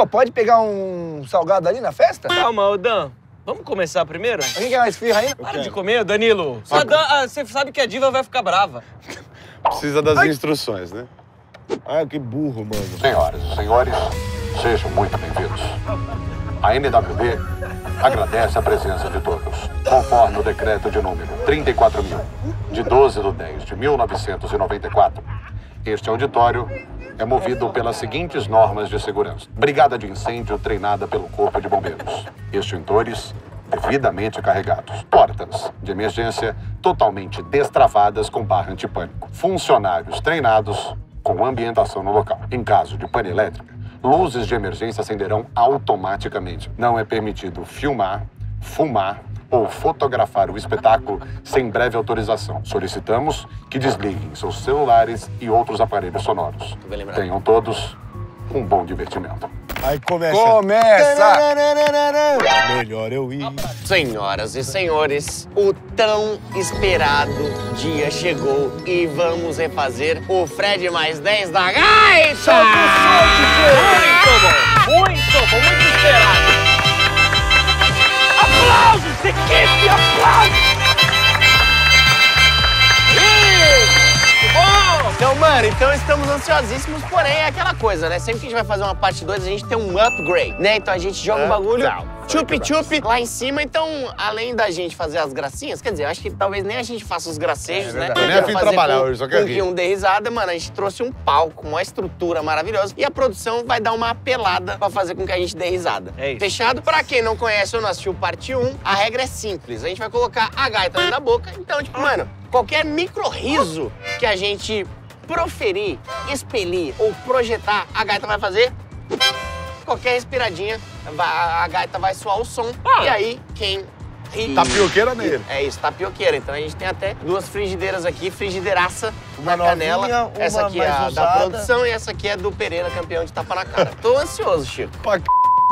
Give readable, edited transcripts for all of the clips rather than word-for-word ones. Pô, pode pegar um salgado ali na festa? Calma, ô Dan. Vamos começar primeiro? Alguém quer mais firra ainda? Para de comer, Danilo. Só Dan, você sabe que a diva vai ficar brava. Precisa das instruções, né? Ai, que burro, mano. Senhoras e senhores, sejam muito bem-vindos. A NWB agradece a presença de todos. Conforme o decreto de número 34.000, de 12/10/1994, este auditório é movido pelas seguintes normas de segurança. Brigada de incêndio treinada pelo Corpo de Bombeiros. Extintores devidamente carregados. Portas de emergência totalmente destravadas com barra antipânico. Funcionários treinados com ambientação no local. Em caso de pane elétrica, luzes de emergência acenderão automaticamente. Não é permitido filmar, fumar ou fotografar o espetáculo sem breve autorização. Solicitamos que desliguem seus celulares e outros aparelhos sonoros. Tenham todos um bom divertimento. Aí começa. Começa! Melhor eu ir. Senhoras e senhores, o tão esperado dia chegou e vamos refazer o Fred mais 10 da gaita! Muito bom, muito esperado. Aplausos, equipe, aplausos! Bom! Então, mano, estamos ansiosíssimos, porém é aquela coisa, né? Sempre que a gente vai fazer uma parte 2, a gente tem um upgrade, né? Então a gente joga um bagulho chup-chup lá em cima. Então, além da gente fazer as gracinhas, quer dizer, eu acho que talvez nem a gente faça os gracejos, né? Eu nem a fim trabalhar hoje, só quero rir. Um de risada, mano, a gente trouxe um palco, uma estrutura maravilhosa. E a produção vai dar uma apelada pra fazer com que a gente dê risada. É isso. Fechado? Pra quem não conhece ou não assistiu parte 1, a regra é simples. A gente vai colocar a gaita na boca, então, tipo, mano, qualquer micro-riso que a gente proferir, expelir ou projetar, a gaita vai fazer. Qualquer respiradinha, a gaita vai soar o som. E aí, quem ri... Tapioqueira nele. É isso, tapioqueira. Então a gente tem até duas frigideiras aqui, frigideiraça na canela. Novinha, essa aqui é a da produção e essa aqui é do Pereira, campeão de tapa na cara. Tô ansioso, Chico.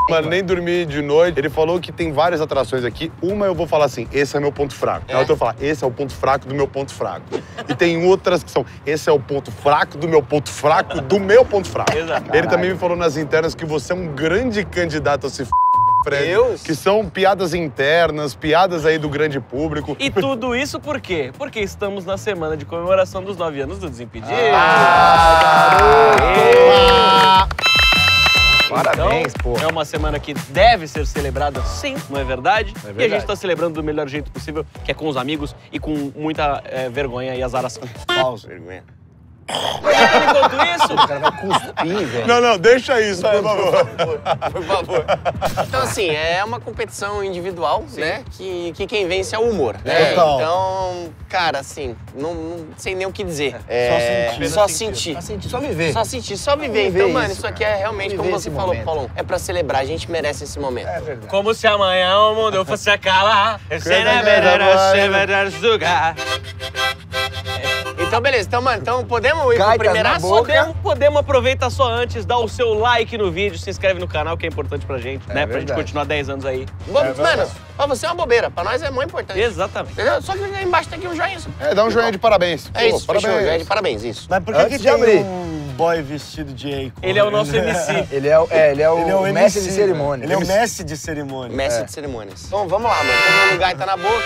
Mano, nem dormi de noite. Ele falou que tem várias atrações aqui. Uma eu vou falar assim, esse é meu ponto fraco. É? A outra eu vou falar, esse é o ponto fraco do meu ponto fraco. E tem outras que são, esse é o ponto fraco do meu ponto fraco do meu ponto fraco. Exato. Ele também me falou nas internas que você é um grande candidato a se f***, Fred. Deus. Que são piadas internas, piadas aí do grande público. E tudo isso por quê? Porque estamos na semana de comemoração dos 9 anos do Desimpedidos. Parabéns, então, pô. É uma semana que deve ser celebrada, sim, não é verdade? É verdade. E a gente tá celebrando do melhor jeito possível, que é com os amigos e com muita vergonha e azaração. Pausa, vergonha. Enquanto isso... O cara vai cuspir, velho. Não, deixa isso, por favor. Por favor. Então, assim, é uma competição individual, sim, né? Que quem vence é o humor, né? Total. Então, cara, assim, não sei nem o que dizer. Só viver. Então, mano, isso aqui é realmente, como você falou, Paulão, é pra celebrar, a gente merece esse momento. É verdade. Como se amanhã o mundo fosse acabar. Então, beleza. Então, mano, podemos ir pro primeiraço? Podemos, aproveitar só antes, dá o seu like no vídeo, se inscreve no canal, que é importante pra gente, né? Verdade. Pra gente continuar 10 anos aí. Mano, pra você é uma bobeira, pra nós é muito importante. Exatamente. Entendeu? Só que aí embaixo tem aqui um joinha. Dá um joinha de parabéns. É isso, parabéns. Um joinha de parabéns, isso. Mas por que tem um boy vestido de Eiko? Ele é o nosso MC. Ele é o Messi de cerimônia. Ele é o Messi de cerimônia. Messi de cerimônias. Então, vamos lá, mano. Todo lugar tá na boca.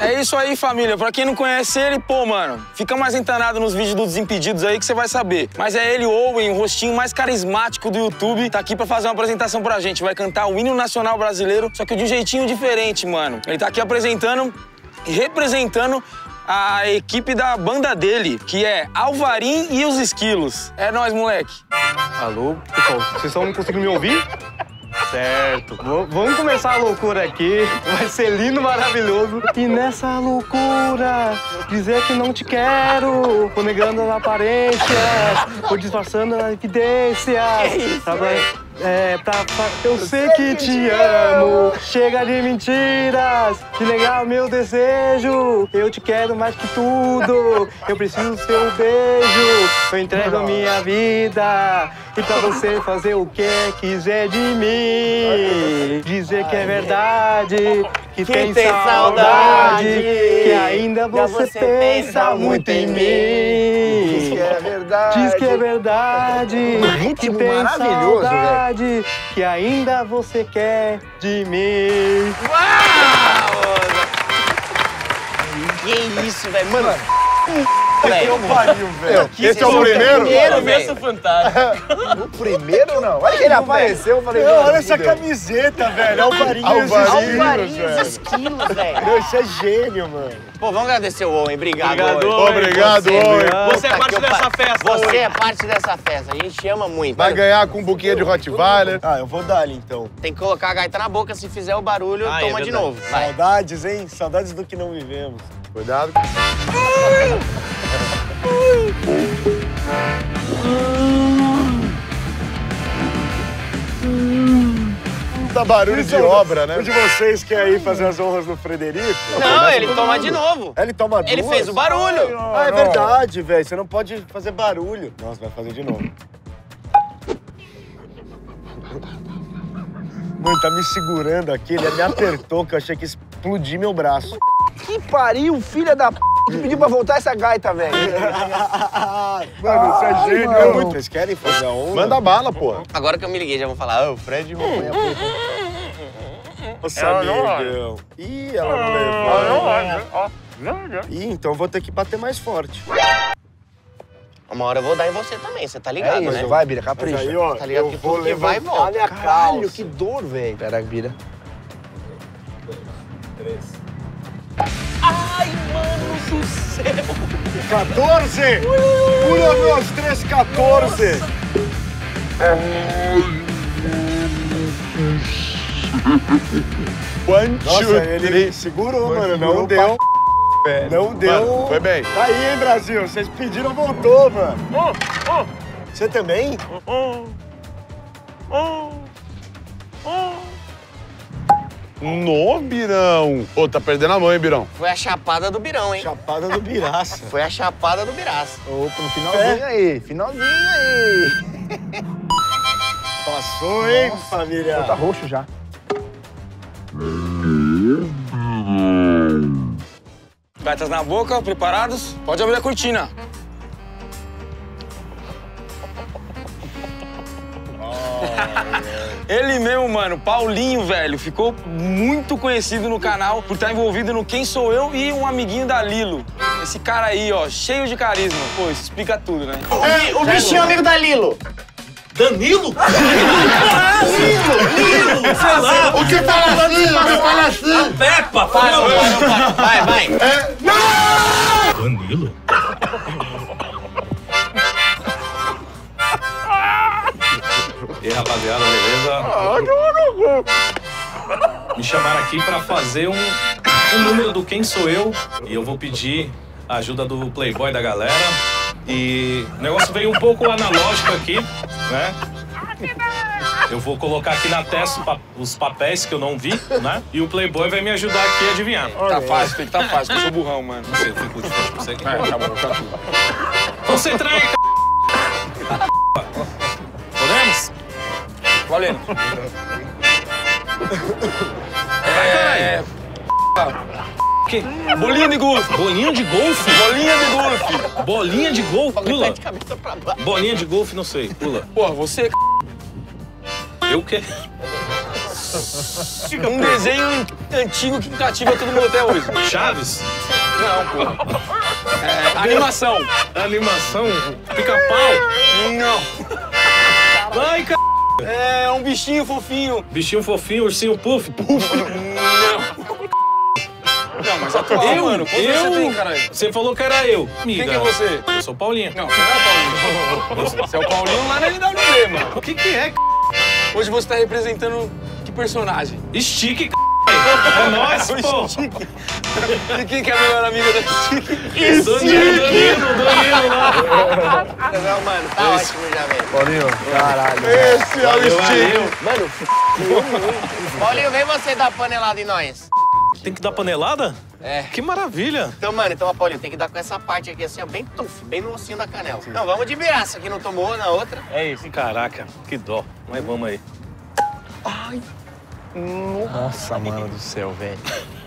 É isso aí, família. Pra quem não conhece ele, pô, mano, fica mais entanado nos vídeos dos Desimpedidos aí que você vai saber. Mas é ele, o Owen, o rostinho mais carismático do YouTube, tá aqui pra fazer uma apresentação pra gente. Vai cantar o hino nacional brasileiro, só que de um jeitinho diferente, mano. Ele tá aqui apresentando e representando a equipe da banda dele, que é Alvarim e os Esquilos. É nóis, moleque. Alô, pessoal, vocês não conseguindo me ouvir? Certo. Vamos começar a loucura aqui. Vai ser lindo, maravilhoso. E nessa loucura, dizer que não te quero, vou negando as aparências, vou disfarçando as evidências. Eu sei que te amo. Chega de mentiras, de negar o meu desejo. Eu te quero mais que tudo. Eu preciso do seu beijo. Eu entrego a minha vida. E pra você fazer o que quiser de mim. Dizer que é verdade, que tem saudade, que ainda Agora você pensa muito em mim. Diz que é verdade. Diz que é verdade. Que tem maravilhoso, saudade, velho. Que ainda você quer de mim. Uau! Que isso, velho. Mano, eu pariu, velho. Esse é o primeiro? Primeiro fantasma. O primeiro não. Olha que ele apareceu, eu falei... Olha essa camiseta, velho. Alvarinho e os Esquilos, velho. Isso é gênio, mano. Pô, vamos agradecer o Owen. Obrigado, Owen. Obrigado, Owen. Você é parte dessa festa, Você é parte dessa festa. A gente ama muito. Vai ganhar com um buquinho de Rottweiler. Ah, eu vou dar ali, então. Tem que colocar a gaita na boca. Se fizer o barulho, toma de novo. Saudades, hein? Saudades do que não vivemos. Cuidado. Tá barulho de obra, né? Um de vocês quer ir fazer as honras do Frederico? Não, ele toma de novo. Ele toma duas? Ele fez o barulho. Ah, é verdade, velho. Você não pode fazer barulho. Nossa, vai fazer de novo. Mano, tá me segurando aqui. Ele me apertou que eu achei que ia explodir meu braço. Que pariu, filha da p... de pedir pra voltar essa gaita, velho. Mano, isso é gênio. É muito... Vocês querem fazer a onda? Manda bala, pô. Agora que eu me liguei, já vou falar. Ah, o Fred roubou minha puta. Nossa, amigão. Ih, ela não levou. Ih, então eu vou ter que bater mais forte. Uma hora eu vou dar em você também, você tá ligado, né? Vai, Bira, capricha. Aí, ó, tá ligado que tudo que vai e volta. Olha a calça. Que dor, velho. Pera, Bira. 2, 3... Ai, mano do céu! 14! 1, 2, 3, 14! Nossa. Nossa, ele segurou, mano. Não deu. Não deu. Foi bem. Tá aí, hein, Brasil? Vocês pediram, voltou, mano. Você também? No, Birão! Ô, tá perdendo a mão, hein, Birão? Foi a chapada do Birão, hein? Chapada do Biraça. Foi a chapada do Biraça. Opa, no finalzinho aí, finalzinho aí. Passou, nossa, hein, família? Tá roxo já. Gaitas na boca, preparados? Pode abrir a cortina. Ele mesmo, mano, Paulinho, velho, ficou muito conhecido no canal por estar envolvido no Quem Sou Eu e um amiguinho da Lilo. Esse cara aí, ó, cheio de carisma. Pô, isso explica tudo, né? É, o bichinho amigo da Lilo. Danilo? Lilo! Sei lá. O que fala assim? Não fala assim. A Peppa, fala. Vai. É. Não! Danilo? E aí, rapaziada, beleza? Me chamaram aqui pra fazer um número do Quem Sou Eu. E eu vou pedir a ajuda do Playboy da galera. E o negócio veio um pouco analógico aqui, né? Eu vou colocar aqui na testa os papéis que eu não vi, né? E o Playboy vai me ajudar aqui a adivinhar. Tá fácil, tem que tá fácil, eu sou burrão, mano. Não sei, eu fico de frente pra você aqui. Concentrar aí, c******. Podemos? Valendo. Que? Bolinha de golfe. Bolinha de golfe? Bolinha de golfe. Bolinha de golfe, pula. Bolinha de golfe, não sei, pula. Porra, você... Eu o quê? Um desenho antigo que cativa todo mundo até hoje. Chaves? Não, pô. É, animação. Animação? Pica-pau? Não. Ai, c******. É um bichinho fofinho. Bichinho fofinho, ursinho puff. Puff. Não, mas atual, mano. Quanto você tem, caralho? Você falou que era eu. Amiga. Quem que é você? Eu sou o Paulinho. Não, você não é o Paulinho. Você é o Paulinho lá na NWB, mano. O que que é, c******? Hoje você tá representando que personagem? Stick, c******. É nóis, pô. Stick. E quem que é a melhor amiga da Stick? Stick! Danilo lá. Não, mano, tá ótimo já, velho. Paulinho, caralho. Esse é o Stick. Mano, Paulinho, vem você dar panelada em nós. Tem que dar panelada? É. Que maravilha. Então, mano, Paulinho, tem que dar com essa parte aqui assim, ó, bem tuf, bem no ossinho da canela. Sim. Não, vamos de Biraça, que não tomou na outra. É isso. Caraca, que dó. Mas vamos aí. Ai. Nossa, mano do céu, velho. Nossa,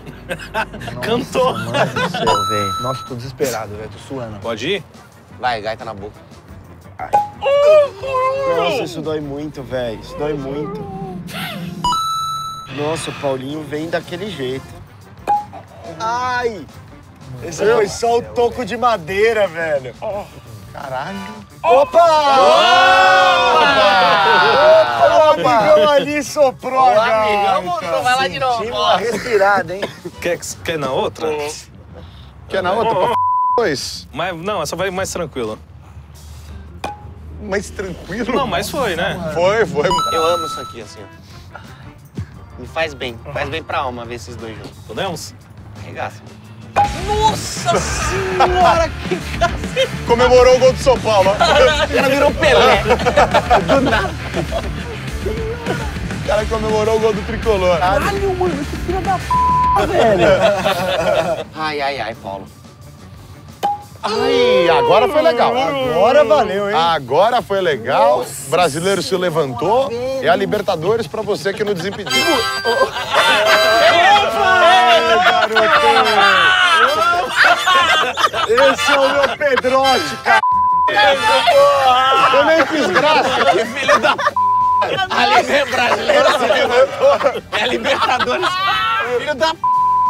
cantou! Mano do céu, velho. Nossa, tô desesperado, velho. Tô suando. Pode ir? Vai, gaita na boca. Ai. Nossa, isso dói muito, velho. Isso dói muito. Nossa, o Paulinho vem daquele jeito. Ai! Esse foi só o toco de madeira, velho. Caralho. Opa! Opa! O amigão ali soprou, o amigão voltou, vai lá de novo. Sentimos uma respirada, hein? Quer na outra? Quer na outra? Dois. Mas, não, essa vai mais tranquila. Mais tranquilo? Não, mas foi, né? Foi. Eu amo isso aqui, assim, ó. Me faz bem. Faz bem pra alma ver esses dois juntos. Podemos? Arregaça. Nossa senhora, que cacete! Comemorou o gol do São Paulo. O cara virou Pelé. Do nada. O cara comemorou o gol do Tricolor. Caralho, mano, que filho da p***, velho. Ai, Paulo. Ai, agora foi legal. Agora valeu, hein? Agora foi legal. Nossa, o brasileiro se levantou. Velho. É a Libertadores pra você que não desimpediu. Esse é o meu Pedrote, cara. Eu nem fiz graça. Que filho da p***. A brasileira se levantou. É a Libertadores. Filho da p***.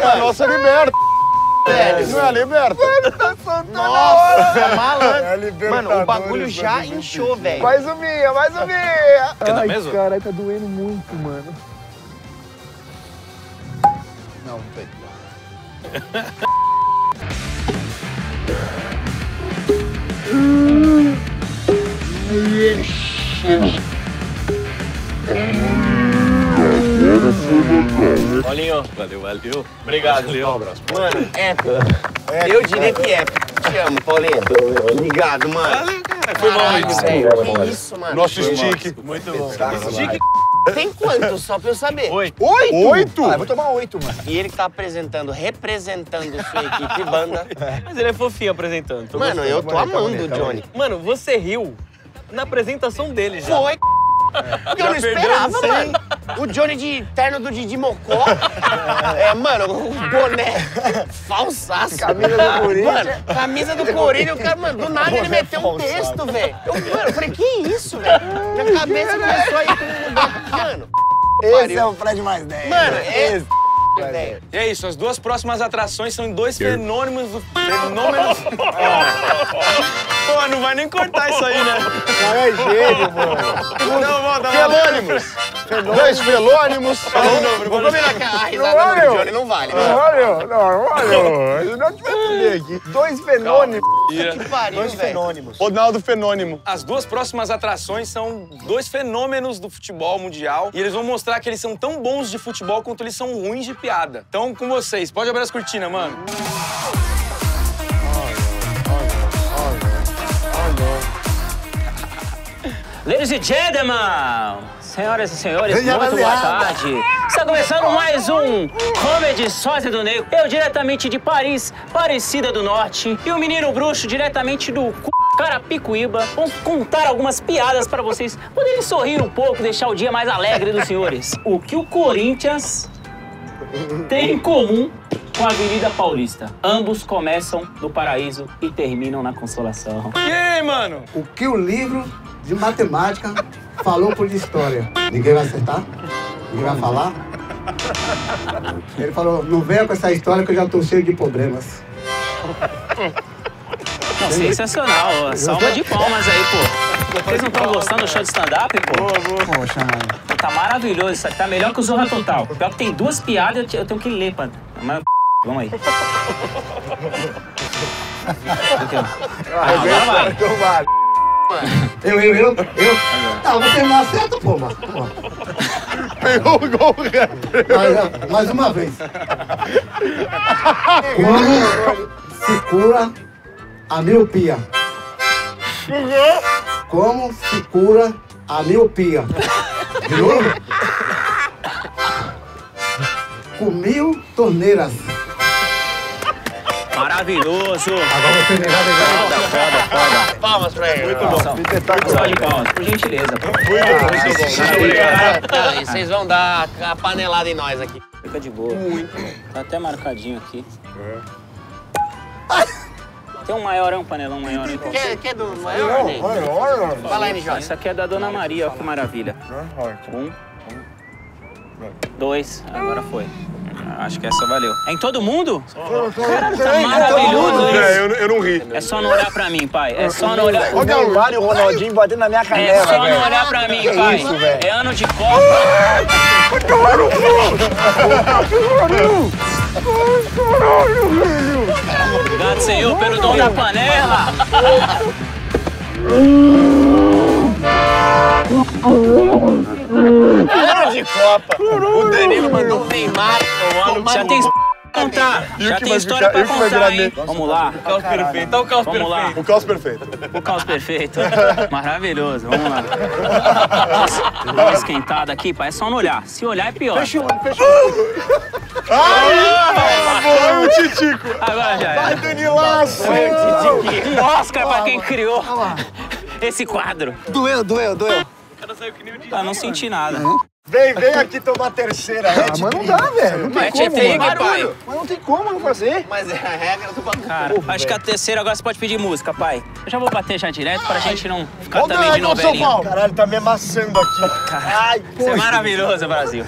É a nossa Liberta. É, não é a Liberta? Nossa, malandro. É a Libertadores. Mano, o bagulho já inchou, velho. Mais um dia. Ai, mesmo? Caralho, tá doendo muito, mano. Não, velho. Paulinho, valeu. Obrigado, até o próximo. Mano, épico. Eu diria que épico. Te amo, Paulinho. Obrigado, mano. Valeu, cara. Foi bom, velho. Que isso, mano. Nosso stick. Muito bom. Stick. Tem quanto, só pra eu saber? 8? Ah, eu vou tomar 8, mano. E ele que tá representando sua equipe e banda. Mas ele é fofinho apresentando. Mano, eu tô amando o Johnny. Mano, você riu na apresentação dele já. Foi, porque eu não esperava, mano. O Johnny de terno do Didi Mocó. É, mano, o boné falsaço. Camisa do Corinthians. Camisa do Corinthians. O cara, mano, do nada ele meteu um texto, velho. Eu falei, que isso, velho? Minha cabeça começou a ir com... Mano, esse é o Fred mais 10. Mano, esse... E é isso, as duas próximas atrações são em dois fenômenos... Pô, não vai nem cortar isso aí, né? Não é gênio, mano. Não, volta. Felônimos. Dois felônimos. Vou combinar que a risada do Johnny não vale. Não valeu. Eu não te percebi aqui. Dois felônimos. Que pariu, velho. Ronaldo Fenônimo. As duas próximas atrações são dois fenômenos do futebol mundial e eles vão mostrar que eles são tão bons de futebol quanto eles são ruins de piada. Então, com vocês. Pode abrir as cortinas, mano. Ladies and gentlemen, senhoras e senhores, muito boa tarde. Está começando mais um Comedy Sósia do Negro. Eu diretamente de Paris, Parecida do Norte. E o menino bruxo diretamente do Carapicuíba. Vamos contar algumas piadas para vocês poderem sorrir um pouco, deixar o dia mais alegre dos senhores. O que o Corinthians tem em comum com a Avenida Paulista? Ambos começam no paraíso e terminam na consolação. E aí, mano? O que o livro de matemática falou por história? Ninguém vai acertar? Ninguém vai falar? Ele falou, não venha com essa história que eu já tô cheio de problemas. Sensacional, salva de palmas aí, pô. Vocês não estão gostando do show de stand-up, pô? Poxa, mano. Tá maravilhoso isso aqui, tá melhor que o Zorra Total. Pior que tem duas piadas, eu tenho que ler, mano. Mas vamos aí. Agora vai. Eu. Tá, você não acerta, pô, mano. Pegou o gol, cara. Mais uma vez. Como se cura a miopia? Como se cura a miopia? De novo? Com 1000 torneiras. Maravilhoso. Agora você ligar, foda. Palmas pra ele. Muito bom. Só de palmas, por gentileza. Muito bom. Vocês vão dar a panelada em nós aqui. Fica de boa. Muito bom. Tá até marcadinho aqui. Tem um maiorão, panelão maior. Quer do maior? Maior? Fala aí, Jorge. Isso aqui é da Dona Maria, ó, que maravilha. Um. Dois. Agora foi. Acho que essa valeu. É em todo mundo? Caralho, tá maravilhoso isso. É, eu não ri. É só não olhar pra mim, pai. É só não olhar... Olha o Mário e o Ronaldinho batendo na minha canela, velho. É só não olhar pra mim, pai. Que isso, velho? É ano de Copa. Ai, caralho! Obrigado, Senhor, pelo dom da panela. Ano de Copa. O Danilo mandou o Neymar. Já tem contar. Já tem história pra contar, hein? Vamos lá. O caos perfeito. Olha o caos perfeito. O caos perfeito. O caos perfeito. Maravilhoso. Vamos lá. Dá uma esquentada aqui, pai. É só não olhar. Se olhar é pior. Fechou, fechou. Ai, morreu o Titico. Agora já era. Vai, Danilaço. Oscar pra quem criou esse quadro. Doeu. Ah, não senti nada. Vem aqui tomar a terceira. Mas não dá, velho. Não tem como, mano. Mas não tem como não fazer. Mas é a regra do bagulho. Cara, acho que a terceira agora você pode pedir música, pai. Eu já vou bater já direto pra gente não ficar também de novelinha. Caralho, tá me amassando aqui. Caralho, isso é maravilhoso, Brasil.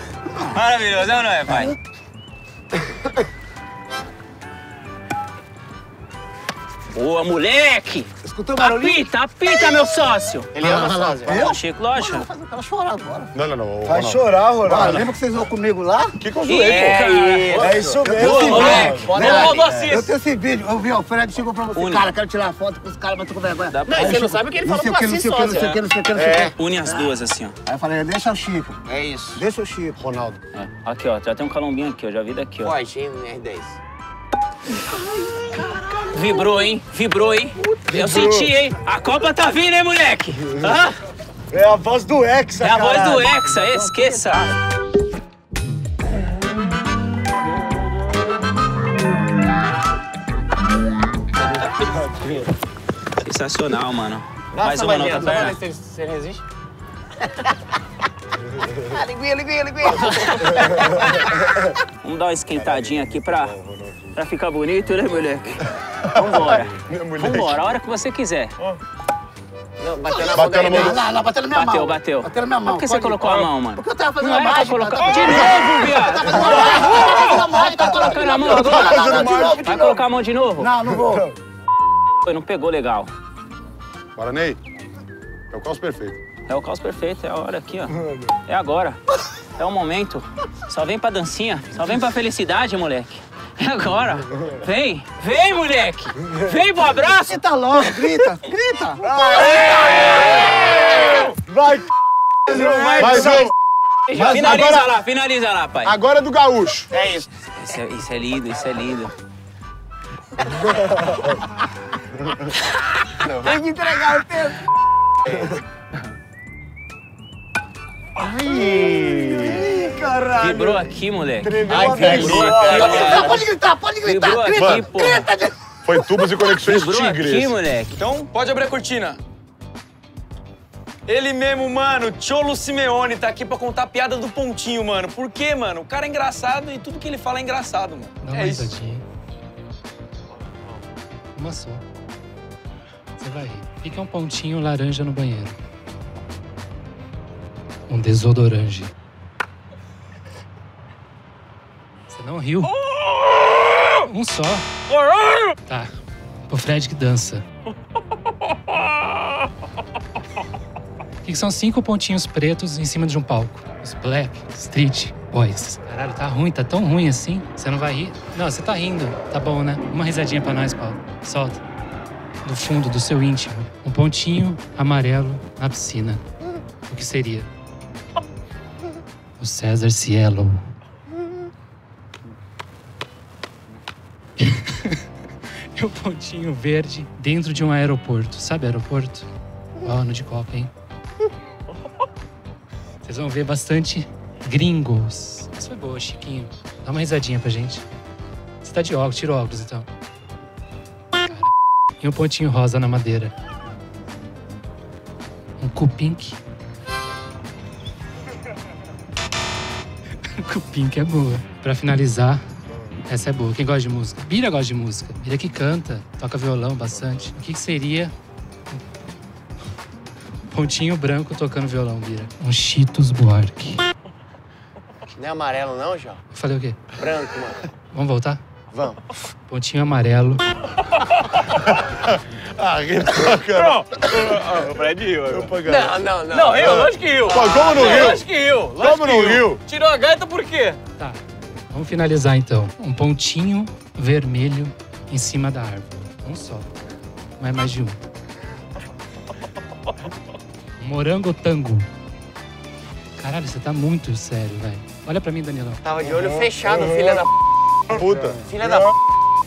Maravilhoso, não é, pai? Boa, moleque! Escutou o barulhinho? Apita, meu sócio! Ele ama sócio. É, Chico, lógico. Vai fazer o cara chorar agora. Não. Vai chorar, Ronaldo. Lembra que vocês vão comigo lá? Que eu zoei, pô. É isso mesmo. Eu tenho esse vídeo. Eu vi, o Fred chegou pra você. Cara, quero tirar foto com os caras, mas tô com vergonha. Não, você não sabe o que ele falou pra si, sócio. Não sei o que. Une as duas, assim, ó. Aí eu falei, deixa o Chico. É isso. Deixa o Chico, Ronaldo. Aqui, ó. Já tem um calombinho aqui, eu já vi daqui, ó. Pode, R10. Vibrou, hein? Eu senti, hein? A Copa tá vindo, hein, moleque? Hã? É a voz do Hexa, cara. É a voz do Hexa, esqueça. Sensacional, mano. Mais uma nota, velho. Você resiste? Linguinha. Vamos dar uma esquentadinha aqui pra ficar bonito, né, moleque? Vambora, a hora que você quiser. Não, bateu na minha mão. Bateu na minha mão. Por que você colocou a mão, mano? Porque eu tava fazendo a mágica. De novo, viado! Tá colocando a mão agora? Vai colocar a mão de novo? Não vou. Não pegou legal. Para, Ney. É o caos perfeito. É o caos perfeito, é a hora aqui, ó. É agora. É o momento. Só vem pra dancinha, só vem pra felicidade, moleque. É agora. Vem, moleque. Vem pro abraço. Grita logo, grita. Vai, c******. Finaliza lá, pai. Agora é do Gaúcho. É isso. Isso é lindo. Tem que entregar o tempo. Ai, caralho. Vibrou aqui, moleque. Vibrou aqui, cara. Pode gritar. Vibrou aqui, pô. Foi tubos e conexões tigres. Vibrou aqui, moleque. Então, pode abrir a cortina. Ele mesmo, mano, Tchola Simeone, tá aqui pra contar a piada do pontinho, mano. Por quê, mano? O cara é engraçado e tudo que ele fala é engraçado, mano. Dá uma risadinha. Uma só. Você vai rir. Fica um pontinho laranja no banheiro. Um desodorante. Você não riu? Um só. Tá. O Fred que dança. Que são 5 pontinhos pretos em cima de um palco. Os Black Street Boys. Caralho, tá ruim, tá tão ruim assim. Você não vai rir? Não, você tá rindo. Tá bom, né? Uma risadinha pra nós, Paulo. Solta. Do fundo do seu íntimo. Um pontinho amarelo na piscina. O que seria? O César Cielo. E o pontinho verde dentro de um aeroporto. Sabe aeroporto? Ó, ano de Copa, hein? Vocês vão ver bastante gringos. Essa foi boa, Chiquinho. Dá uma risadinha pra gente. Você tá de óculos, tira óculos, então. e um pontinho rosa na madeira. Um cupink. Cupink é boa. Pra finalizar, essa é boa. Quem gosta de música? Bira gosta de música. Bira que canta, toca violão bastante. O que seria um pontinho branco tocando violão, Bira? Um Cheetos Buarque. Não é amarelo não, João? Eu falei o quê? Branco, mano. Vamos voltar? Vamos. Pontinho amarelo. Ah, riu pra caramba. O Fred riu agora. Não. Não, riu, lógico que riu. Como não riu? Lógico que riu. Como não riu? Tirou a gaita por quê? Tá, vamos finalizar então. Um pontinho vermelho em cima da árvore. Um só, não é mais de um. Morango tango. Caralho, você tá muito sério, velho. Olha pra mim, Danilo. Tava de olho fechado, filha da p***. Puta. Filha da p***.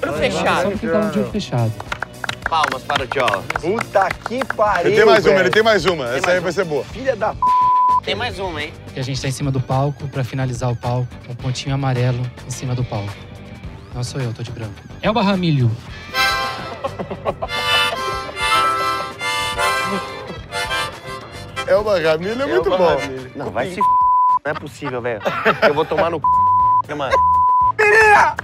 Olho fechado. Só porque tava de olho fechado. Palmas para o Tchola. Puta que pariu, ele tem mais uma, ele tem mais uma. Essa aí vai ser boa. Filha da p***. Tem mais uma, hein? E a gente tá em cima do palco, pra finalizar o palco. Um pontinho amarelo em cima do palco. Não sou eu, tô de branco. É o barramilho. É o barramilho, é muito bom. Não, vai se f***. Não é possível, velho. Eu vou tomar no c***, mano. Menina!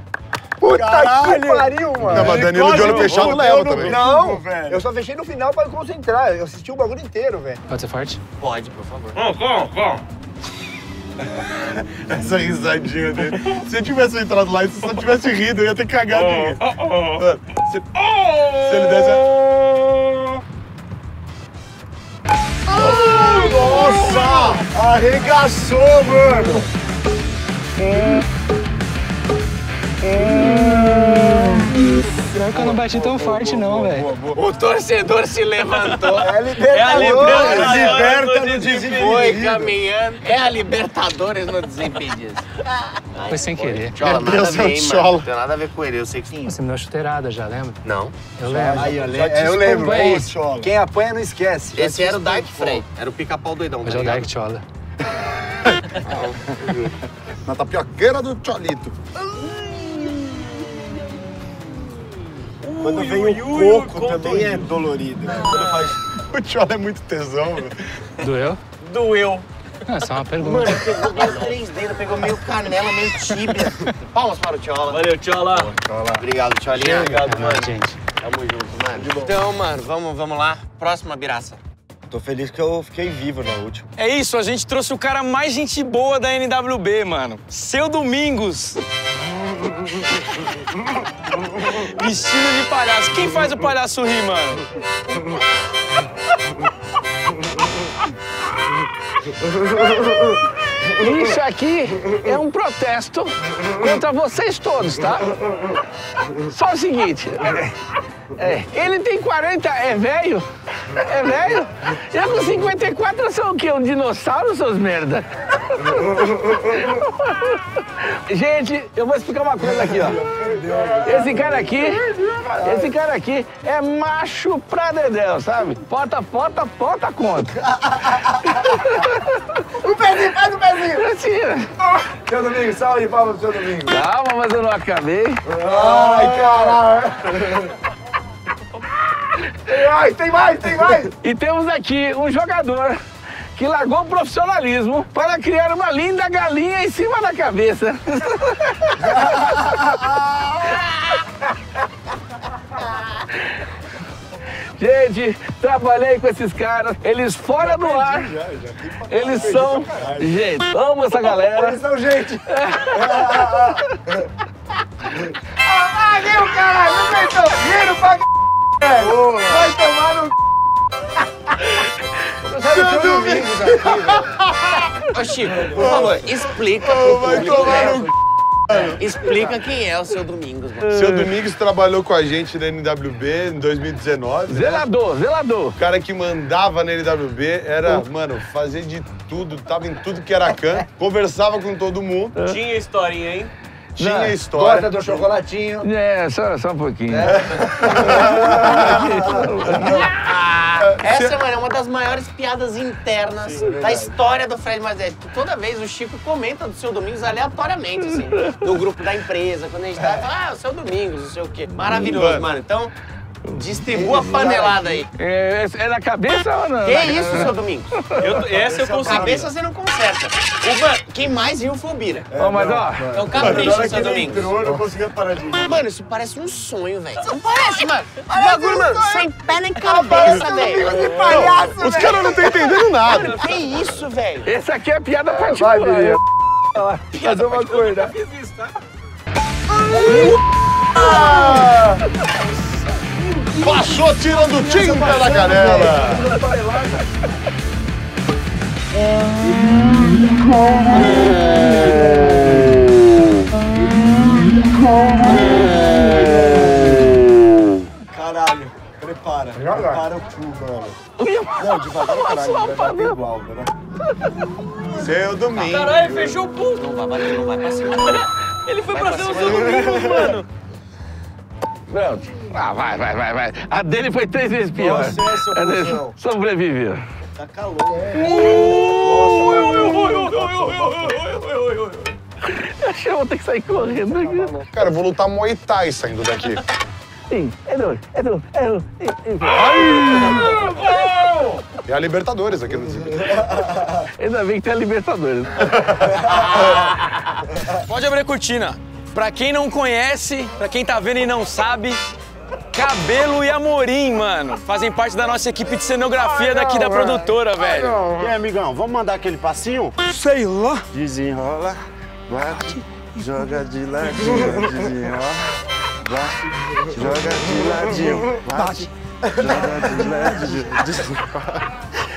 Puta que pariu, mano. Não, mas Danilo de olho fechado leva também. Não, velho. Eu só fechei no final pra concentrar. Eu assisti o bagulho inteiro, velho. Pode ser forte? Pode, por favor. Bom. Essa risadinha dele. Se eu tivesse entrado lá e se só tivesse rido, eu ia ter cagado. Se ele desse... Nossa! Arregaçou, mano! Pior que eu não bati tão forte, não, velho. O torcedor se levantou. É a Libertadores! Liberta no Desimpedidos. Foi caminhando. É a Libertadores no Desimpedidos. Foi sem querer. Tchola, nada a ver, mano. Não tem nada a ver com ele, eu sei que sim. Você me deu uma chuteirada já, lembra? Não. Eu lembro. Aí, eu lembro. Pô, quem apanha não esquece. Esse era o Dark Fred. Era o pica-pau doidão. Hoje é o Dark Tchola. Na tapioqueira do Tcholito. Quando vem o coco também é dolorido. O Tchola é muito tesão, velho. Doeu? Doeu. É só uma pergunta. Mano, pegou meio três dedos, pegou meio canela, meio tíbia. Palmas para o Tchola. Valeu, Tchola. Obrigado, Tcholinha. Obrigado, mano. Gente. Tamo junto, mano. Então, mano, vamos lá. Próxima biraça. Tô feliz que eu fiquei vivo na última. É isso, a gente trouxe o cara mais gente boa da NWB, mano. Seu Domingos. Vestido de palhaço. Quem faz o palhaço rir, mano? Isso aqui é um protesto contra vocês todos, tá? Só o seguinte, ele tem 40, é velho? Eu com 54 sou o quê? Um dinossauro, seus merda? Gente, eu vou explicar uma coisa aqui, ó. Esse cara aqui é macho pra dedéu, sabe? Pota, contra. O pezinho, faz o pezinho. Tira. Seu Domingo, salve de palmas pro seu Domingo. Calma, mas eu não acabei. Ai, caralho. Tem mais! E temos aqui um jogador que largou o profissionalismo para criar uma linda galinha em cima da cabeça. Gente, trabalhei com esses caras, eles fora do ar, eles são gente. Amo essa galera. Eles são gente. Ah, meu caralho, não tem tão dinheiro pra... Vai tomar no c******. Ô Chico, por favor, explica pro público, né? Explica quem é o Seu Domingos, mano. Seu Domingos trabalhou com a gente na NWB em 2019. Zelador. O cara que mandava na NWB era, mano, fazer de tudo, tava em tudo que era canto, conversava com todo mundo. Tinha historinha, hein? Tinha história. Gosta do chocolatinho. É, só um pouquinho. É. Essa, mano, é uma das maiores piadas internas da história do Fred Mazzetti. Toda vez o Chico comenta do Seu Domingos aleatoriamente, assim, no grupo da empresa, quando a gente tá, o Seu Domingos, não sei o quê. Maravilhoso, mano. Então, Distribua a panelada aí. É na cabeça ou não? Que isso, seu Domingos? Essa eu consigo. Cabeça você não conserta. Quem mais riu foi o Bira. Mas ó... Então capricha, seu Domingos. Eu não conseguia parar de rir. Mano, isso parece um sonho, velho. Isso parece, mano. O bagulho, mano, sem pé nem cabeça, velho. Os caras não estão entendendo nada. Mano, que isso, velho? Esse aqui é piada particular. Vai, Bira. Fazer uma coisa. Eu nunca fiz isso, tá? Baixou tirando tinta da canela. Caralho, prepara o cu, mano. Não, devagar o caralho, vai bater igual, né? Seu Domingo. Caralho, fechou o pulso. Não vai bater, não vai pra cima. Ele foi pra cima do seu Domingo, mano. Pronto. Ah, vai. A dele foi 3 vezes pior. Sobreviveu. Tá calor. Nossa, eu vou ter que sair correndo aqui. Cara, eu vou lutar Muay Thai saindo daqui. Sim, é duro. É a Libertadores aqui no Desimpedidos. Ainda bem que tem a Libertadores. Pode abrir a cortina. Pra quem não conhece, pra quem tá vendo e não sabe, Cabelo e Amorim, mano, fazem parte da nossa equipe de cenografia daqui da produtora, velho. E aí, amigão, vamos mandar aquele passinho? Sei lá. Desenrola, bate, joga de ladinho, desenrola, bate, joga de ladinho, bate, joga de ladinho, desenrola.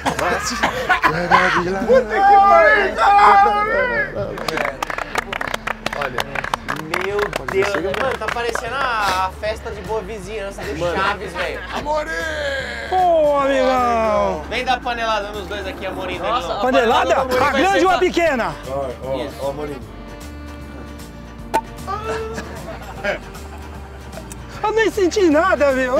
Bate, joga de ladinho. Puta que pariu! Olha. Meu Deus, mano, tá parecendo a festa de boa vizinhança do Chaves, velho. Amorim! Pô, amigão! Vem dar panelada nos dois aqui, Amorim. Nossa, panelada? A grande ou a pequena? Ó, Amorim. Eu nem senti nada, viu?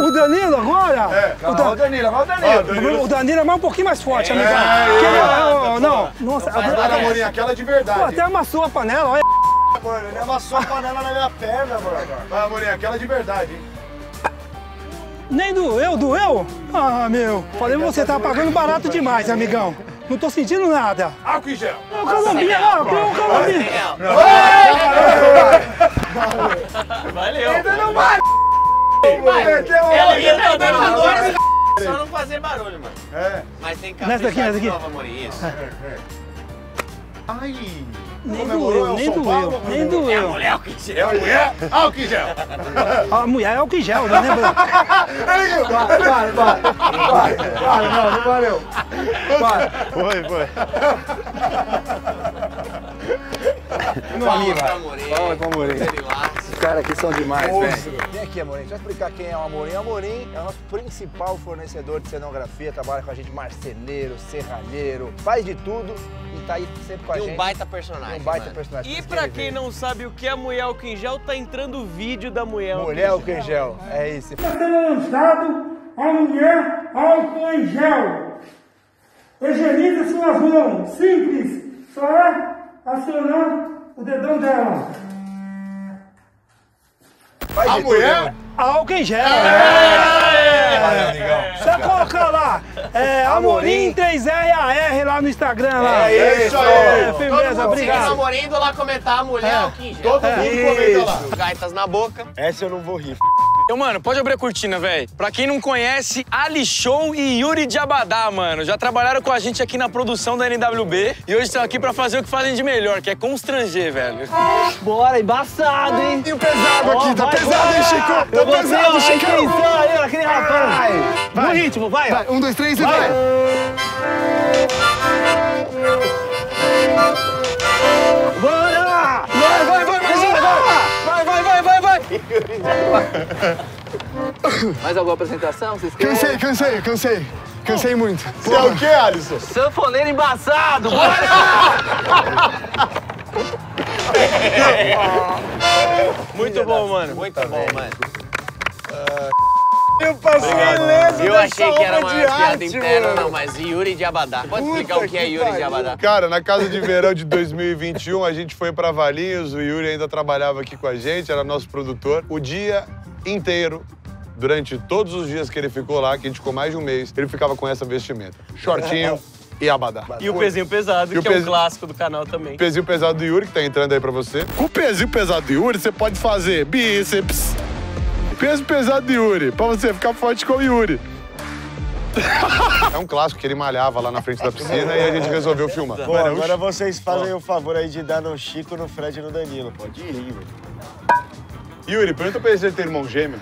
O Danilo agora? Calma, o Danilo. O Danilo é mais um pouquinho mais forte, amigão. Nossa, a Amorim, aquela de verdade. Pô, até amassou a panela, olha. Mano, ele amassou a panela na minha perna, mano. Amorim, aquela de verdade, hein? Nem doeu? Ah, meu. Falei pra você, tá pagando barato demais, amigão. Não tô sentindo nada. Álcool em gel. Ó, Colombinha, ó, pegou o Colombinha. Valeu. Ainda não vale. Ela ia dar valor, só não fazer barulho, mano. É. Mas tem que caprichar de novo, Amorim, isso. Ai! Nem doeu. É a mulher álcool em gel. A mulher é álcool em gel, não lembra? Vai, não valeu. Foi. Fala com o Amorim. Os caras aqui são demais, velho. Vem aqui, Amorim. Deixa eu explicar quem é o Amorim. O Amorim é o nosso principal fornecedor de cenografia. Trabalha com a gente marceneiro, serralheiro, faz de tudo e tá aí sempre com a gente. E um baita personagem. E pra quem não sabe o que é mulher álcool em gel, tá entrando o vídeo da mulher álcool em gel. Mulher álcool em gel. É isso. Tá sendo lançado a mulher álcool em gel. Higienize suas mãos. Simples. Só é acionar o dedão dela. A mulher? Álcool em gel. Só colocar lá, Amorim 3RAR lá no Instagram. Lá. É isso aí. Firmeza, obrigado. Se Amorim, indo lá comentar a mulher álcool em gel. Todo mundo comenta lá. Gaitas na boca. Essa eu não vou rir. Então, mano, pode abrir a cortina, velho. Pra quem não conhece, Ali Show e Yuri de Abadá, mano. Já trabalharam com a gente aqui na produção da NWB e hoje estão aqui pra fazer o que fazem de melhor, que é constranger, velho. Bora, embaçado, hein? E o pesado aqui, tá pesado, hein, Chico? Tá pesado, Chico! Olha aquele rapaz. Vai. No ritmo, vai. 1, 2, 3 e vai! Bora! Vai, mais um! Mais alguma apresentação? Vocês querem? Cansei muito. Você é o que, Alisson? Sanfoneiro embaçado, bora! Muito bom, mano. Eu passei ileso. Eu achei que era uma piada interna, não, mas Yuri de Abadá. Pode explicar o que é Yuri de Abadá? Cara, na Casa de Verão de 2021, a gente foi pra Valinhos, o Yuri ainda trabalhava aqui com a gente, era nosso produtor. O dia inteiro, durante todos os dias que ele ficou lá, que a gente ficou mais de um mês, ele ficava com essa vestimenta. Shortinho e abadá. E o pezinho pesado, que é um clássico do canal também. O pezinho pesado do Yuri, que tá entrando aí pra você. Com o pezinho pesado do Yuri, você pode fazer bíceps. Peso pesado do Yuri, pra você ficar forte com o Yuri. É um clássico que ele malhava lá na frente da piscina e a gente resolveu filmar. Pô, agora vocês fazem o favor aí de dar no Chico, no Fred e no Danilo. Pode ir, velho. Yuri, pergunta pra ele se ele tem irmão gêmeo.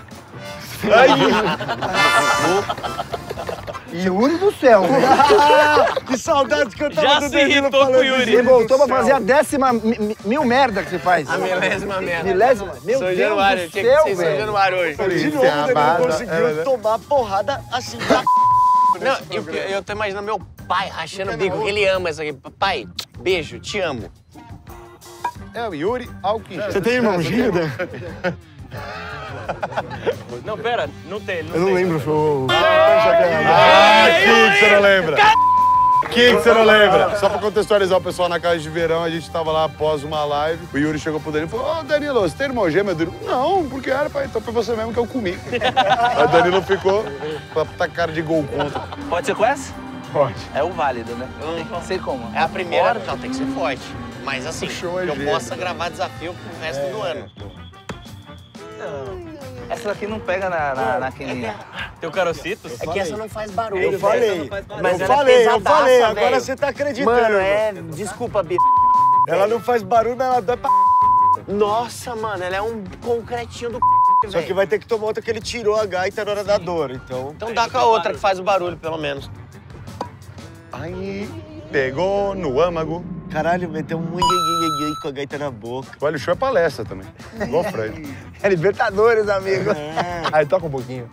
Ai, Yuri. Yuri do céu, velho. Que saudade que eu tava do Danilo falando. Já se irritou com o Yuri. Ele voltou pra fazer a 10ª mil merda que você faz. A 1000ª merda. Milésima? Meu Deus do céu, velho. São Januário hoje. De novo, ele conseguiu tomar porrada assim. Não, eu tô imaginando meu pai rachando o bico. Ele ama isso aqui. Pai, beijo, te amo. É o Yuri Alquinha. Você tem irmão gêmeo? Não, pera, não tem, não. Eu não lembro, foi. Que você não lembra? Que você não lembra? Só pra contextualizar o pessoal na Casa de Verão, a gente tava lá após uma live, o Yuri chegou pro Danilo e falou: Ô, Danilo, você tem irmão gêmeo? Não, porque era pra então foi você mesmo que eu comi. Aí o Danilo ficou com a cara de gol contra. Pode ser com essa? Pode. É o válido, né? Não sei como. É a primeira, não, tem que ser forte. Mas assim, que eu possa gravar desafio pro resto do ano. Essa daqui não pega naquele... Teu carocitos? É que essa não faz barulho. Eu falei, eu falei. Agora você tá acreditando. Mano, desculpa, Bira. Ela não faz barulho, mas ela dói pra... Nossa, mano, ela é um concretinho do... Só que vai ter que tomar outra que ele tirou a gaita na hora da dor, então... Então dá com a outra que faz o barulho, pelo menos. Ai, pegou no âmago. Caralho, meteu um com a gaita na boca. Olha, o show é palestra também. Igual o Fred. É Libertadores, amigo. Aí toca um pouquinho.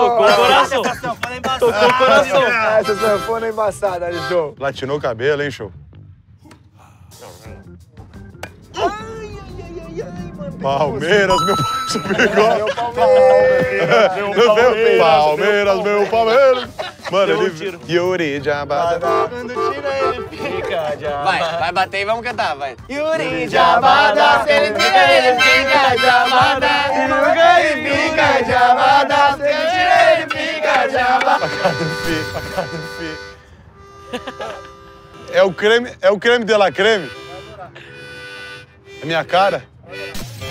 Tocou o coração. Tocou o coração. Essa sanfona é embaçada, ali, show. Platinou o cabelo, hein, show? Palmeiras, meu Palmeiras, meu Palmeiras. Mano, ele... Yuri de Abadá. Quando tira, ele fica de Abadá. Vai bater e vamos cantar, vai. Yuri de Abadá, se ele tira, ele fica de Abadá. Se nunca ele fica de Abadá, se ele tira, ele fica de Abadá. É o creme de la creme? É minha cara?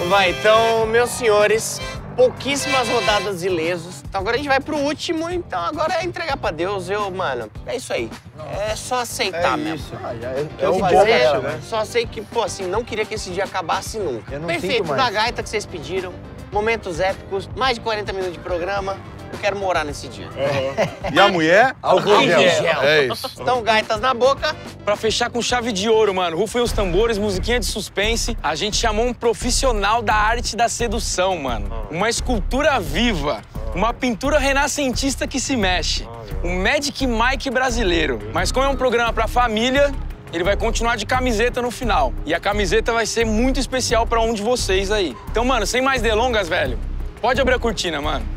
Vai, então, meus senhores, pouquíssimas rodadas de ilesos. Então agora a gente vai pro último, então agora é entregar pra Deus. Eu, mano, é isso aí. É só aceitar mesmo. Só sei que, pô, assim, não queria que esse dia acabasse nunca. Perfeito, da gaita que vocês pediram, momentos épicos, mais de 40 minutos de programa. Eu quero morar nesse dia. E a mulher? Álcool em gel. É isso. Estão gaitas na boca. Pra fechar com chave de ouro, mano. Rufem os tambores, musiquinha de suspense. A gente chamou um profissional da arte da sedução, mano. Uma escultura viva. Uma pintura renascentista que se mexe. Um Magic Mike brasileiro. Mas como é um programa pra família, ele vai continuar de camiseta no final. E a camiseta vai ser muito especial pra um de vocês aí. Então, mano, sem mais delongas, velho. Pode abrir a cortina, mano.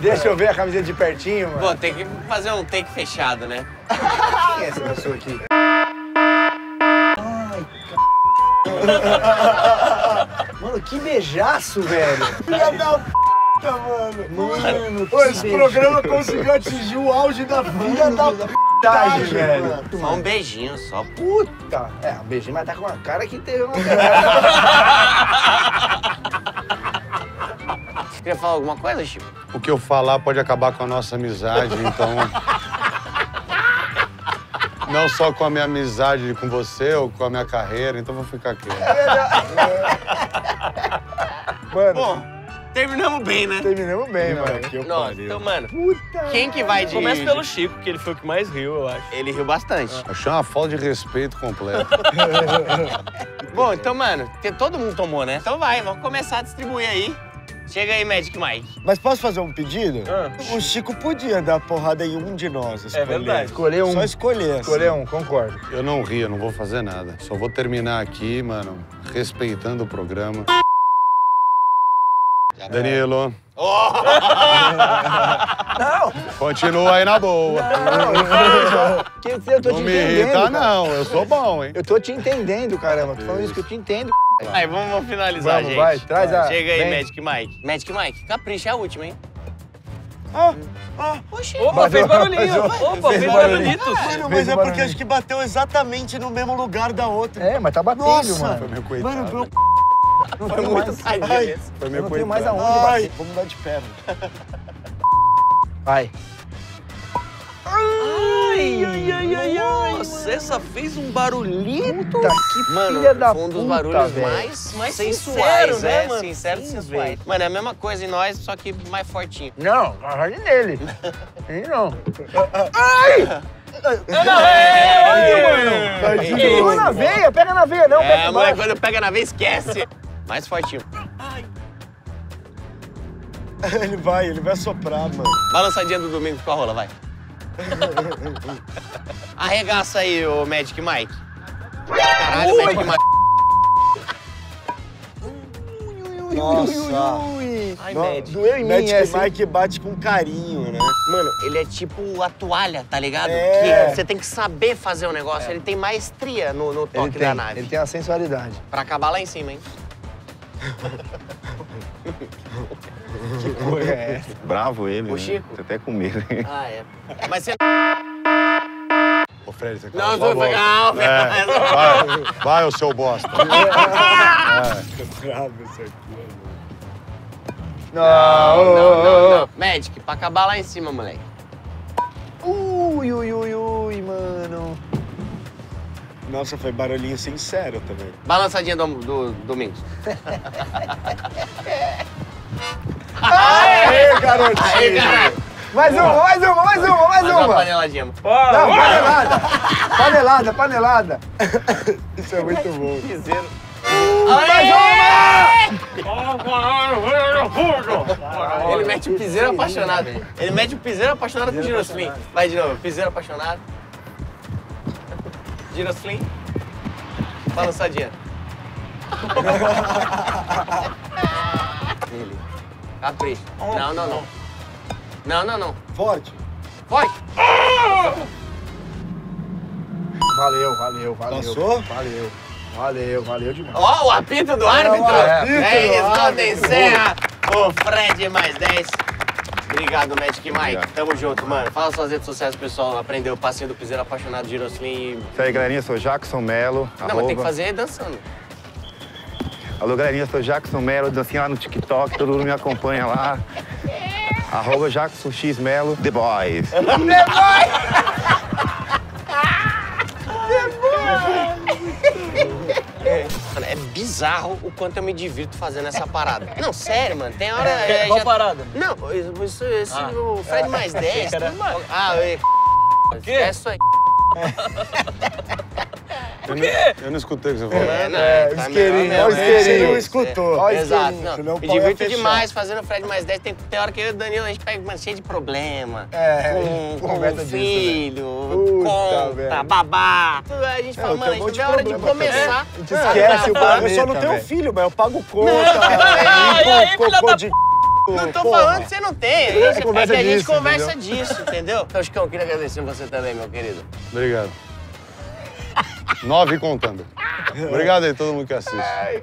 Deixa eu ver a camiseta de pertinho, mano. Pô, tem que fazer um take fechado, né? Quem é essa pessoa aqui? Ai, c... Mano, que beijaço, velho. Filha da p***, mano. Mano, pô, esse programa conseguiu atingir o auge da filha da p***, velho. Mano. Só um beijinho, só. Puta. É, um beijinho, mas tá com uma cara que teve uma... Você queria falar alguma coisa, Chico? O que eu falar pode acabar com a nossa amizade, então... Não só com a minha amizade com você ou com a minha carreira, então vou ficar aqui. Mano... Bom, terminamos bem, né? Terminamos bem, não, mano. Nossa, então, mano, puta quem que vai de... Começa pelo Chico, que ele foi o que mais riu, eu acho. Ele riu bastante. Ah. Achei uma falta de respeito completa. Bom, então, mano, todo mundo tomou, né? Então vai, vamos começar a distribuir aí. Chega aí, Magic Mike. Mas posso fazer um pedido? Ah. O Chico podia dar porrada em um de nós. Escolher. É verdade. Escolher um. Só escolher. Assim. Escolher um, concordo. Eu não rio, não vou fazer nada. Só vou terminar aqui, mano, respeitando o programa. Já Danilo. Oh! Não! Continua aí na boa. Não, não. Eu tô te entendendo, me irrita, não. Eu sou bom, hein? Eu tô te entendendo, caramba. Tô falando isso que eu te entendo. Aí, vamos finalizar, gente. Vai, traz a... Chega aí, Magic Mike. Magic Mike, capricha, é a última, hein? Ó, ó. Oxi. Opa, fez barulhinho. Opa, fez barulhinho. Mano, mas é porque acho que bateu exatamente no mesmo lugar da outra. É, mas tá batendo, mano. Foi meu coitado. Mano, meu... Não foi muito saída. Foi meu coitado. Não tenho mais aonde bater. Vamos dar de pé, mano. Vai. Ai, ai, ai, ai, ai. Nossa, essa fez um barulhinho. Puta que filha da puta, velho. Foi um dos barulhos mais sensuais, né, mano? Sincero e sensuais. Mano, é a mesma coisa em nós, só que mais fortinho. Não, arranhe nele. Ele não. Ai! Pega na veia, pega na veia, não. É, mano, quando pega na veia, esquece. Mais fortinho. Ai. Ele vai soprar, mano. Balançadinha do domingo com a rola, vai. Arregaça aí, ô Magic Mike. Caralho, Magic Mike. Nossa. Ai, Magic. Doeu em mim, Magic Mike bate com carinho, né? Mano, ele é tipo a toalha, tá ligado? É. Que você tem que saber fazer o negócio. É. Ele tem maestria no toque da nave. Ele tem a sensualidade. Pra acabar lá em cima, hein? Que coisa é essa? Bravo ele, o Chico. Né? Tô até com medo. Ah, é. Mas você... Ô, Fred, você... Não, não, não. É. Vai, o seu bosta. É. Bravo isso aqui, mano. Não. Magic, pra acabar lá em cima, moleque. Ui, mano. Nossa, foi barulhinho sincero também. Balançadinha do Domingos. Aê, garotinho! Aê, garoto! Mais uma! Uma paneladinha. Não, panelada! Panelada! Isso é muito bom. Mais uma! Ele mete o piseiro apaixonado. Com o giroslim. Vai de novo, piseiro apaixonado. Giroslim. Balançadinha. Ele. Capricho. Não. Forte. Valeu. Passou? Valeu demais. Ó, o apito do árbitro. É isso, quando encerra o Fred mais 10. Obrigado, Magic Mike. Obrigado. Tamo junto, mano. Fala suas redes sociais, pessoal. Aprendeu o passinho do piseiro apaixonado de Giroslim. Isso aí, galerinha. Sou Jackson Mello. Não, mas tem que fazer dançando. Alô, galerinha, eu sou Jackson Mello, dancinha lá no TikTok, todo mundo me acompanha lá. @ Jackson X Mello, The Boys. Mano, é bizarro o quanto eu me divirto fazendo essa parada. Não, sério, mano, tem hora... Qual parada? Não, esse o Fred mais 10, é isso aí. Por quê? Eu não escutei o que você falou. Não, isqueirinho. Ó, o isqueirinho. Não escutou. Exato. Me divirto demais fazendo o Fred mais 10. Tem hora que eu e o Danilo, a gente pega uma cheia de problema. Com o filho, conta, babá. A gente fala, mano, a gente tem hora de começar. A gente esquece o problema. Eu só não tenho filho, mas eu pago conta. Cocô de... Não tô falando que você não tem. A gente conversa disso, entendeu? Então, Chicão, eu queria agradecer você também, meu querido. Obrigado. 9 contando. Obrigado aí, todo mundo que assiste. Ai,